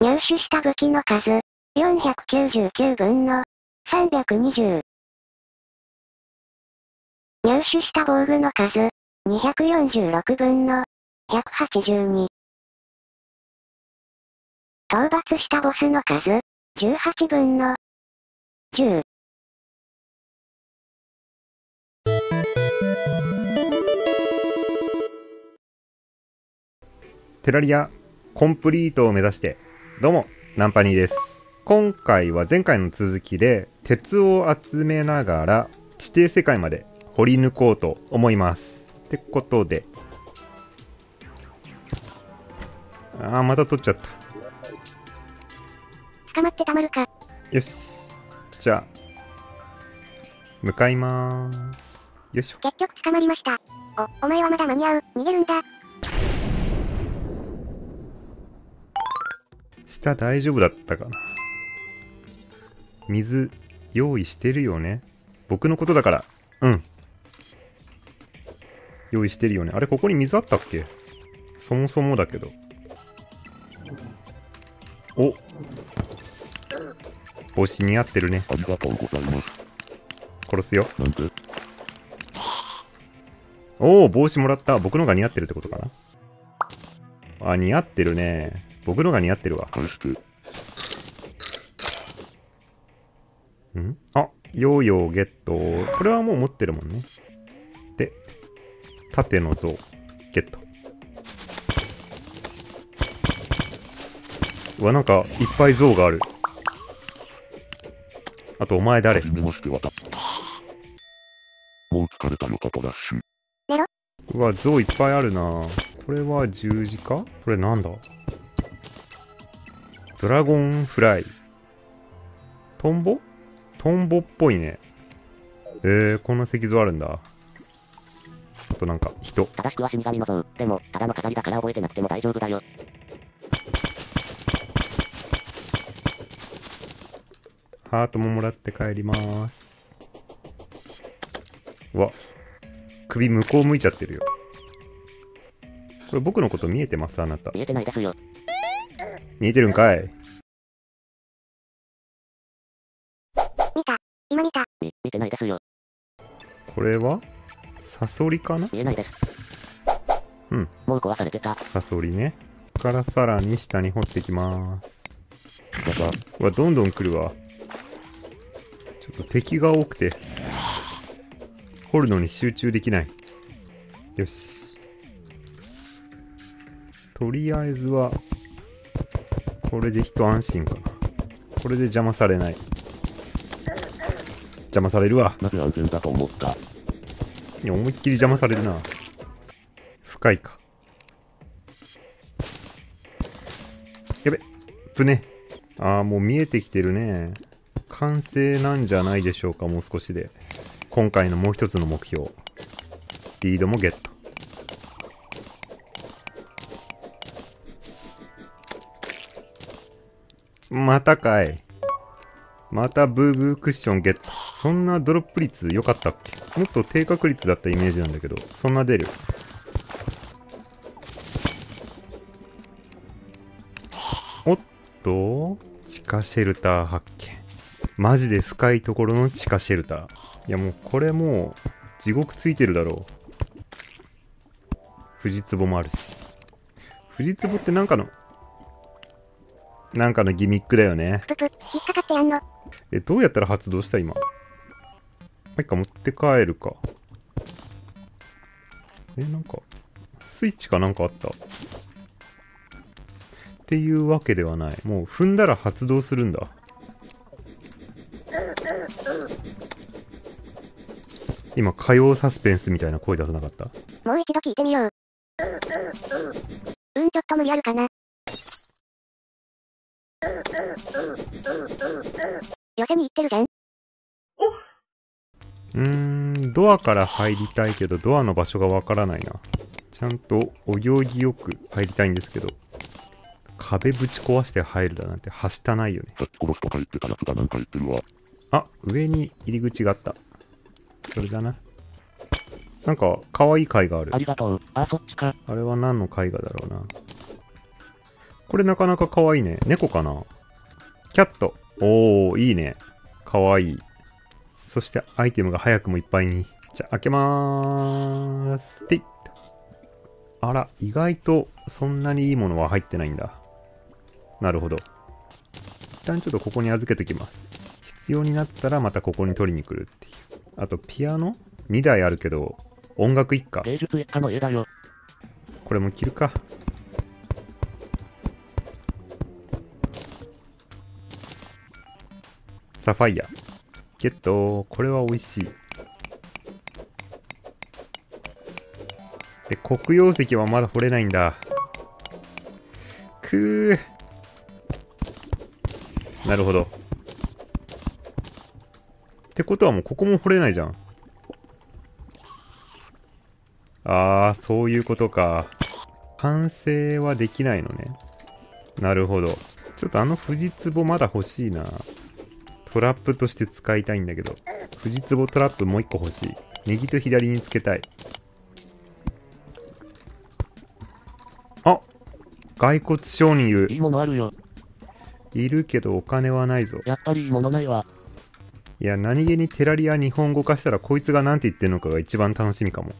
入手した武器の数、499分の320。入手した防具の数、246分の182。討伐したボスの数、18分の10。テラリアコンプリートを目指して、どうもナンパニーです。今回は前回の続きで鉄を集めながら地底世界まで掘り抜こうと思います。ってことで、ああまた取っちゃった。捕まってたまるか。よし、じゃあ向かいまーす。よいしょ。結局捕まりました。お前はまだ間に合う。逃げるんだ。下大丈夫だったかな。水用意してるよね。僕のことだから。うん。用意してるよね。あれ、ここに水あったっけ？そもそもだけど。お。帽子似合ってるね。ありがとうございます。殺すよ。なんで？おお、帽子もらった。僕のが似合ってるってことかな。あ、似合ってるね。僕のが似合ってるわ。うん？あ、ヨーヨーゲット。これはもう持ってるもんね。で、盾の像ゲット。うわ、なんかいっぱい像がある。あと、お前誰？もう疲れたのかとラッシュ。うわ、像いっぱいあるな。これは十字架？これなんだ？ドラゴンフライ。トンボ？トンボっぽいね。こんな石像あるんだ。あとなんか、人。正しくは死神の像。でも、ただの飾りだから覚えてなくても大丈夫だよ。ハートももらって帰りまーす。うわ。首向こう向いちゃってるよ。これ僕のこと見えてますあなた。見えてないですよ。見えてるんかい。見てないですよ。これはサソリかな。見えないです。うん。もう壊されてた。サソリね。ここからさらに下に掘っていきまーす。うわ、どんどん来るわ。ちょっと敵が多くて、掘るのに集中できない。よし。とりあえずは、これで一安心かな。これで邪魔されない。邪魔されるわ。なぜ安全だと思った。いや、思いっきり邪魔されるな。深いか。やべ、ぶね。ああ、もう見えてきてるね。完成なんじゃないでしょうか。もう少しで今回のもう一つの目標、リードもゲット。またかい。またブーブークッションゲット。そんなドロップ率良かったっけ？もっと低確率だったイメージなんだけど、そんな出る？おっと、地下シェルター発見。マジで深いところの地下シェルター。いや、もうこれもう地獄ついてるだろう。藤壺もあるし。藤壺ってなんかのギミックだよね。ププ、引っかかってやんの。どうやったら発動した今。はい、か持って帰るか。なんか、スイッチかなんかあった。っていうわけではない。もう踏んだら発動するんだ。今、火曜サスペンスみたいな声出さなかった？もう一度聞いてみよう。うん、ちょっと無理あるかな。寄せに行ってるじゃん。ドアから入りたいけど、ドアの場所がわからないな。ちゃんとお行儀よく入りたいんですけど、壁ぶち壊して入るだなんてはしたないよね。あ、上に入り口があった。それだな。なんかかわいい絵画ある。ありがとう。あ、そっちか。あれは何の絵画だろうな。これなかなか可愛いね。猫かな？キャット。おー、いいね。可愛い。そしてアイテムが早くもいっぱいに。じゃあ開けまーす。ていっ。あら、意外とそんなにいいものは入ってないんだ。なるほど。一旦ちょっとここに預けときます。必要になったらまたここに取りに来るっていう。あとピアノ2台あるけど、音楽一家。芸術一家の家だよ。これも着るか。サファイア。ゲット。これは美味しい。で、黒曜石はまだ掘れないんだ。くー。なるほど。ってことはもうここも掘れないじゃん。あー、そういうことか。完成はできないのね。なるほど。ちょっとあの藤壺まだ欲しいな。トラップとして使いたいんだけど。藤壺トラップもう一個欲しい。右と左につけたい。あ、骸骨商人いる。いいものあるよ。いるけどお金はないぞ。やっぱりいいものないわ。いや、何気にテラリア日本語化したらこいつが何て言ってるのかが一番楽しみかも。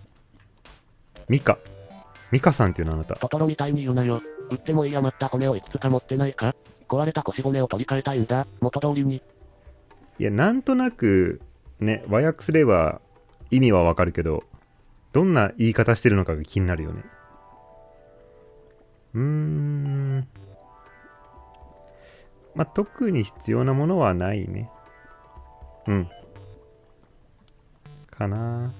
ミカ。ミカさんっていうのあなた。トトロみたいに言うなよ。売ってもいい余った骨をいくつか持ってないか？壊れた腰骨を取り替えたいんだ。元通りに。いや、なんとなく、ね、和訳すれば意味はわかるけど、どんな言い方してるのかが気になるよね。まあ、特に必要なものはないね。うん。かな。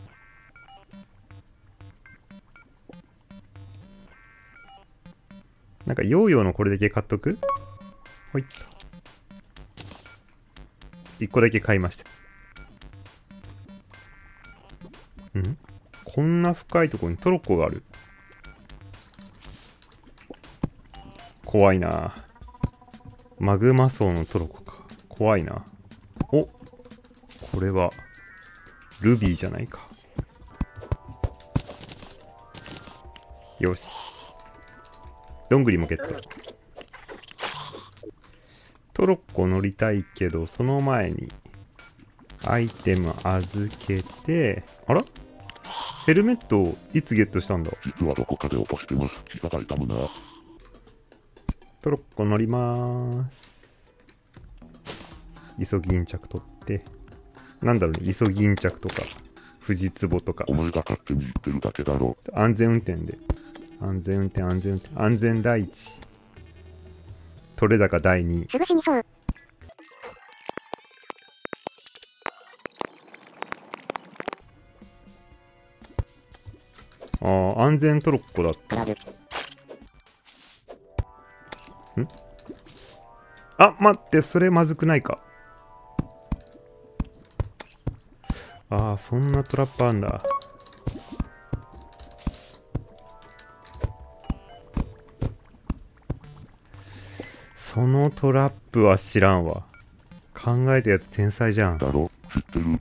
なんかヨーヨーのこれだけ買っとく？ほいっと。1個だけ買いました。ん？こんな深いとこにトロッコがある。怖いな。マグマ層のトロッコか。怖いな。お、これはルビーじゃないか。よし。どんぐりもゲット。トロッコ乗りたいけど、その前にアイテム預けて、あら？ヘルメットをいつゲットしたんだ？実はどこかで落としてます。膝が痛むな。トロッコ乗りまーす。イソギンチャク取って、なんだろうね、イソギンチャクとか、藤壺とか。お前が勝手に言ってるだけだろ。安全運転で。安全運転、安全運転、安全第一。取れ高第2位。すぐ死にそう。ああ、安全トロッコだった。ん？あ、待って、それまずくないか。ああ、そんなトラップあんだ。このトラップは知らんわ。考えたやつ天才じゃん。だろ？知ってる？